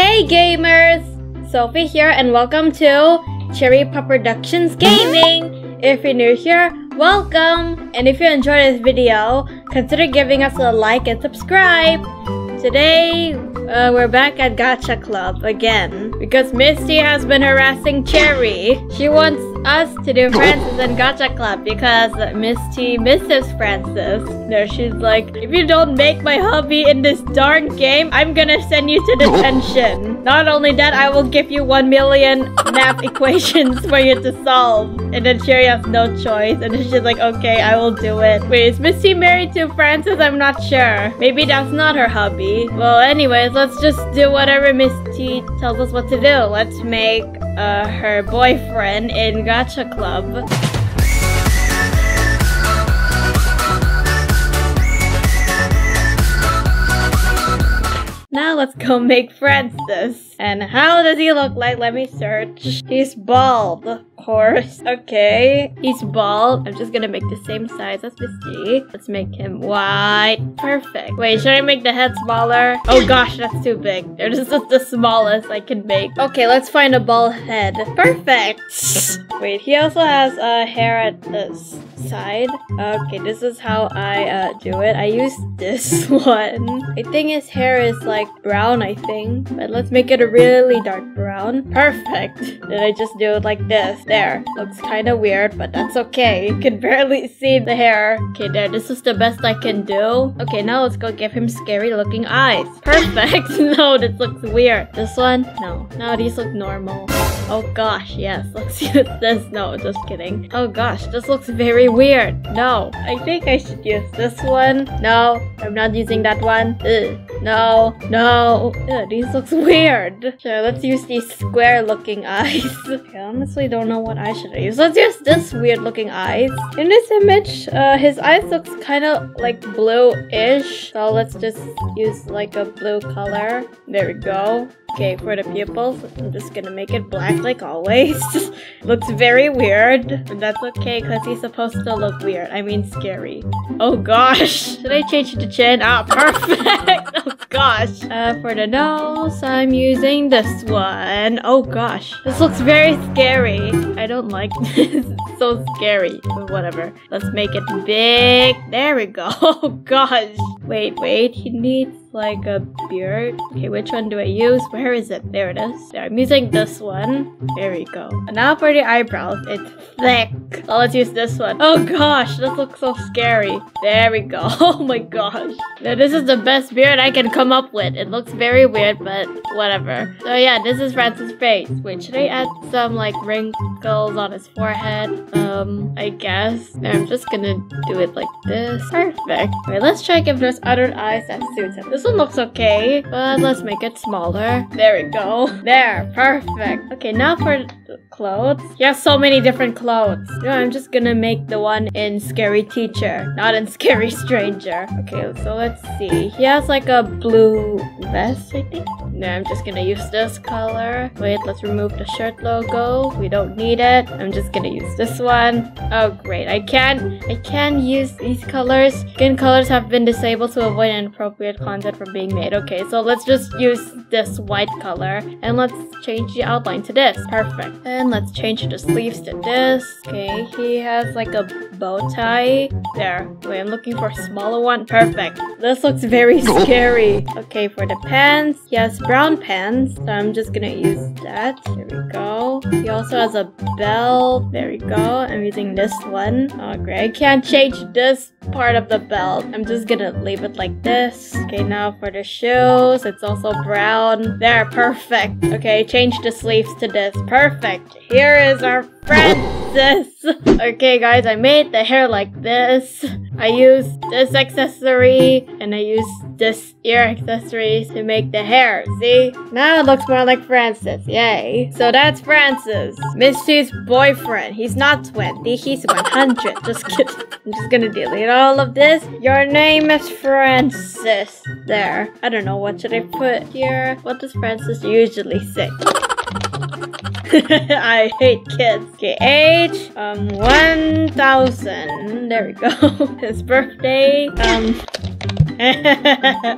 Hey gamers! Sophie here and welcome to Cherry Pop Productions Gaming! If you're new here, welcome! And if you enjoyed this video, consider giving us a like and subscribe! Today, we're back at Gacha Club again because Miss T has been harassing Cherry. She wants us to do Francis and Gacha Club because Miss T misses Francis. No, she's like, if you don't make my hubby in this darn game, I'm gonna send you to detention. Not only that, I will give you 1,000,000 math equations for you to solve. And then Cherry has no choice, and then she's like, okay, I will do it. Wait, is Miss T married to Francis? I'm not sure. Maybe that's not her hubby. Well, anyways, let's just do whatever Miss T tells us what to do. Let's make her boyfriend in Gacha Club. Now let's go make Francis. And how does he look like? Let me search. He's bald, of course. Okay, he's bald. I'm just gonna make the same size as Miss T. Let's make him white. Perfect. Wait, should I make the head smaller? Oh gosh, that's too big. This is the smallest I can make. Okay, let's find a bald head. Perfect. Wait, he also has hair at this side. Okay, this is how I do it. I use this one. I think his hair is like brown, I think, but let's make it a really dark brown. Perfect. Then I just do it like this. There. Looks kind of weird, but that's okay. You can barely see the hair. Okay, there. This is the best I can do. Okay, now let's go give him scary looking eyes. Perfect. No, this looks weird. This one? No. Now these look normal. Oh gosh, yes. Let's use this. No, just kidding. Oh gosh, this looks very weird. No. I think I should use this one. No, I'm not using that one. Ugh. No. No. Ugh, these looks weird. So let's use these square looking eyes. Okay, I honestly don't know what eye should I use. Let's use this weird looking eyes. In this image, his eyes looks kind of like blue-ish. So let's just use like a blue color. There we go. Okay, for the pupils, I'm just gonna make it black like always. Looks very weird. But that's okay because he's supposed to look weird. I mean scary. Oh gosh. Should I change the chin? Ah, perfect. Oh gosh. For the nose, I'm using this one. Oh gosh. This looks very scary. I don't like this. It's so scary. But whatever. Let's make it big. There we go. Oh gosh. Wait. He needs like a beard. Okay, which one do I use? Where is it? There it is. There, I'm using this one. There we go. And now for the eyebrows. It's thick. Oh, let's use this one. Oh gosh, this looks so scary. There we go. Oh my gosh. Now this is the best beard I can come up with. It looks very weird, but whatever. So yeah, this is Francis' face. Wait, should I add some like wrinkles on his forehead? I guess. I'm just gonna do it like this. Perfect. Wait, let's check if there's other eyes that suits him. This one looks okay, but let's make it smaller. There we go. There, perfect. Okay, now for clothes. He has so many different clothes. No, I'm just gonna make the one in Scary Teacher, not in Scary Stranger. Okay, so let's see. He has like a blue vest, I think. No, I'm just gonna use this color. Wait, let's remove the shirt logo. We don't need it. I'm just gonna use this one. Oh, great. I can use these colors. Skin colors have been disabled to avoid inappropriate content from being made. Okay, so let's just use this white color and let's change the outline to this. Perfect. And let's change the sleeves to this. Okay, he has like a bow tie. There. Wait, I'm looking for a smaller one. Perfect. This looks very scary. Okay, for the pants. Yes. Brown pants, so I'm just gonna use that. There we go. He also has a belt. There we go. I'm using this one. Oh great, I can't change this part of the belt. I'm just gonna leave it like this. Okay, now for the shoes, it's also brown. There, perfect. Okay, change the sleeves to this. Perfect. Here is our Francis. Okay guys, I made the hair like this. I used this accessory and I used this ear accessory to make the hair. See? Now it looks more like Francis. Yay. So that's Francis, Miss T's boyfriend. He's not 20, he's 100. Just kidding. I'm just gonna delete all of this. Your name is Francis. There. I don't know, what should I put here? What does Francis usually say? I hate kids. Okay, age 1,000. There we go. His birthday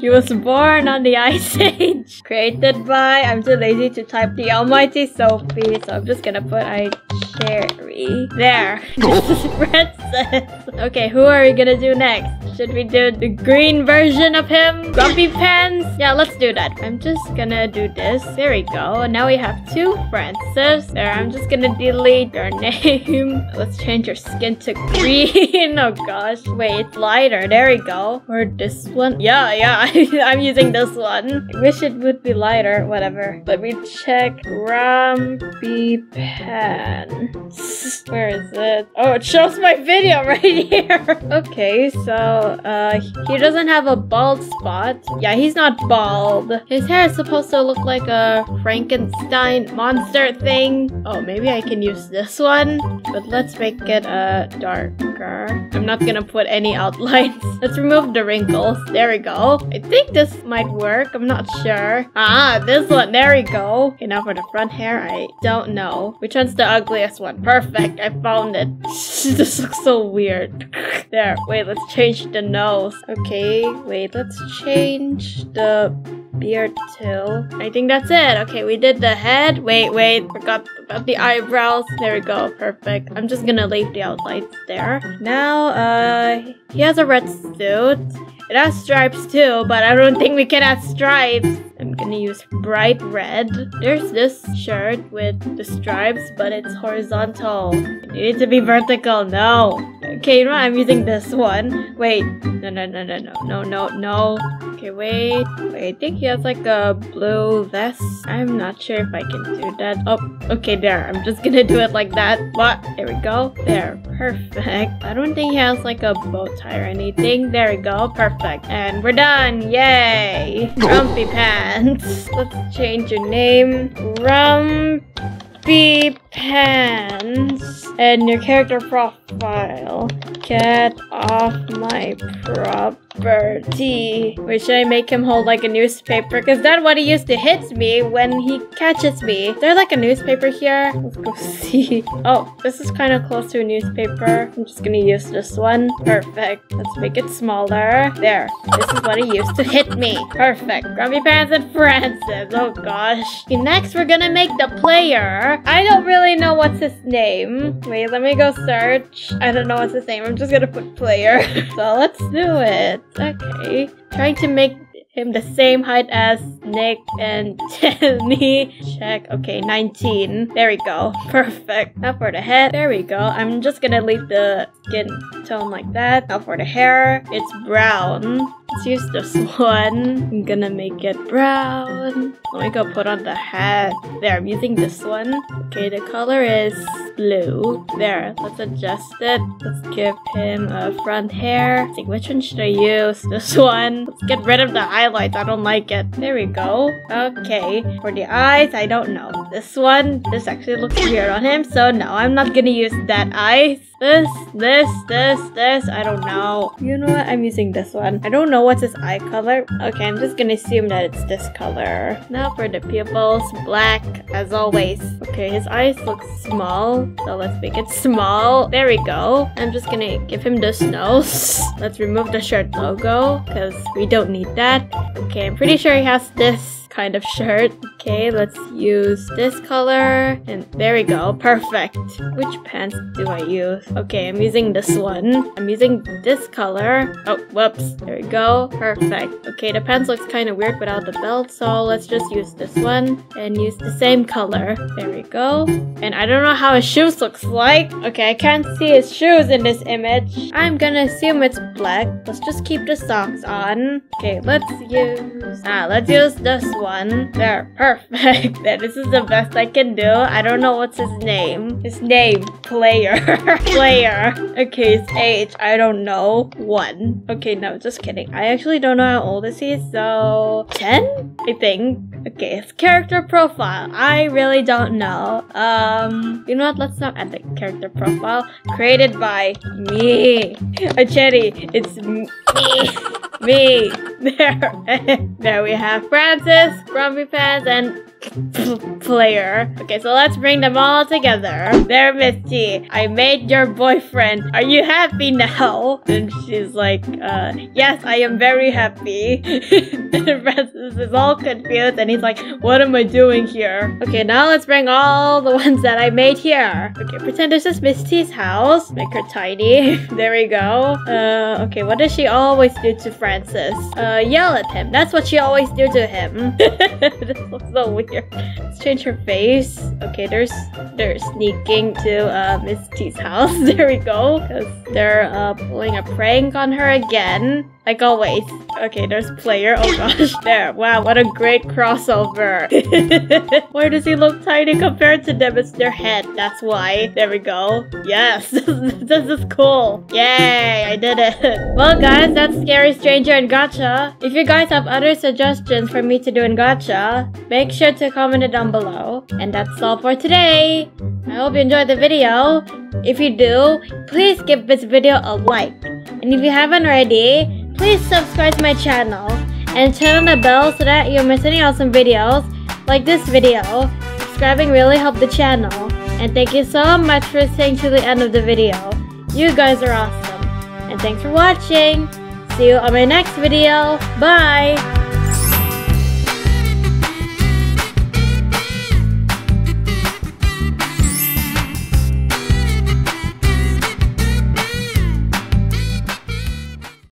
He was born on the Ice Age. Created by, I'm too lazy to type, the almighty Sophie. So I'm just gonna put Cherry. There. Francis. Okay, who are we gonna do next? Should we do the green version of him? Grumpy Pants? Yeah, let's do that. I'm just gonna do this. There we go. And now we have two Francis. There, I'm just gonna delete your name. Let's change your skin to green. Oh gosh. Wait, it's lighter. There we go. Or this one. Yeah. I'm using this one. I wish it would be lighter. Whatever. Let me check. Grumpy Pants. Where is it? Oh, it shows my video right here. Okay, so... he doesn't have a bald spot. Yeah, he's not bald. His hair is supposed to look like a Frankenstein monster thing. Oh, maybe I can use this one. But let's make it darker. I'm not gonna put any outlines. Let's remove the wrinkles. There we go. I think this might work. I'm not sure. Ah, this one. There we go. Okay, now for the front hair, I don't know. Which one's the ugliest one? Perfect. I found it. This looks so weird. There. Wait, let's change the nose. Okay, wait, let's change the beard too. I think that's it. Okay, we did the head. Wait, forgot about the eyebrows. There we go, perfect. I'm just gonna leave the outlines there. Now, he has a red suit. It has stripes too, but I don't think we can add stripes. I'm gonna use bright red. There's this shirt with the stripes, but it's horizontal. You need to be vertical, no. Okay, you know what? I'm using this one. Wait, no. Okay, wait, I think he has like a blue vest. I'm not sure if I can do that. Oh, okay, there. I'm just gonna do it like that. What? There we go. There, perfect. I don't think he has like a bow tie or anything. There we go, perfect. And we're done, yay! Grumpy Pants. Let's change your name. Grumpy Pants. And your character profile. Get off my property. Wait, should I make him hold like a newspaper? Because that's what he used to hit me when he catches me. Is there like a newspaper here? Let's go see. Oh, this is kind of close to a newspaper. I'm just gonna use this one. Perfect. Let's make it smaller. There. This is what he used to hit me. Perfect. Grumpy Pants and Francis. Oh gosh. Okay, next we're gonna make the player. I don't really know what's his name. Wait, let me go search. I don't know what's his name. I'm just gonna put player. So let's do it. Okay. Trying to make him the same height as Nick and Jenny. Check. Okay, 19. There we go. Perfect. Now for the head. There we go. I'm just gonna leave the skin tone like that. Now for the hair. It's brown. Let's use this one. I'm gonna make it brown. Let me go put on the hat. There, I'm using this one. Okay, the color is blue. There, let's adjust it. Let's give him a front hair. Let's see, which one should I use? This one. Let's get rid of the highlights. I don't like it. There we go. Okay, for the eyes, I don't know. This one, this actually looks weird on him. So no, I'm not gonna use that eyes. This, I don't know. You know what? I'm using this one. I don't know what's his eye color. Okay, I'm just gonna assume that it's this color. Now for the pupils, black as always. Okay, his eyes look small, so let's make it small. There we go. I'm just gonna give him this nose. Let's remove the shirt logo, because we don't need that. Okay, I'm pretty sure he has this kind of shirt. Okay, let's use this color. And there we go, perfect. Which pants do I use? Okay, I'm using this one. I'm using this color. Oh, whoops. There we go, perfect. Okay, the pants looks kind of weird without the belt, so let's just use this one and use the same color. There we go. And I don't know how his shoes looks like. Okay, I can't see his shoes in this image. I'm gonna assume it's black. Let's just keep the socks on. Okay, let's use this one. There, perfect. This is the best I can do. I don't know what's his name. His name, player. Player. Okay, his age, I don't know. 1. Okay, no, just kidding. I actually don't know how old is he, so... 10? I think. Okay, his character profile. I really don't know. You know what? Let's not add the character profile. Created by me. Cherry, it's me. Me. There. There we have Francis, Grumpy Pants, and player. Okay, so let's bring them all together. There, Miss T, I made your boyfriend. Are you happy now? And she's like, yes, I am very happy. And Francis is all confused and he's like, what am I doing here? Okay, now let's bring all the ones that I made here. Okay, pretend this is Miss T's house. Make her tiny. There we go. Okay, what does she always do to Francis? Yell at him. That's what she always do to him. This looks so weird. Let's change her face. Okay, they're sneaking to Miss T's house. There we go. Because they're pulling a prank on her again. Like always. Okay, there's player. Oh gosh. There. Wow, what a great crossover. Why does he look tiny compared to them? It's their head. That's why. There we go. Yes. This is cool. Yay, I did it. Well guys, that's Scary Stranger and Gacha. If you guys have other suggestions for me to do in Gacha, make sure to comment it down below. And that's all for today. I hope you enjoyed the video. If you do, please give this video a like. And if you haven't already, please subscribe to my channel and turn on the bell so that you don't miss any awesome videos like this video. Subscribing really helps the channel. And thank you so much for staying to the end of the video. You guys are awesome. And thanks for watching. See you on my next video. Bye!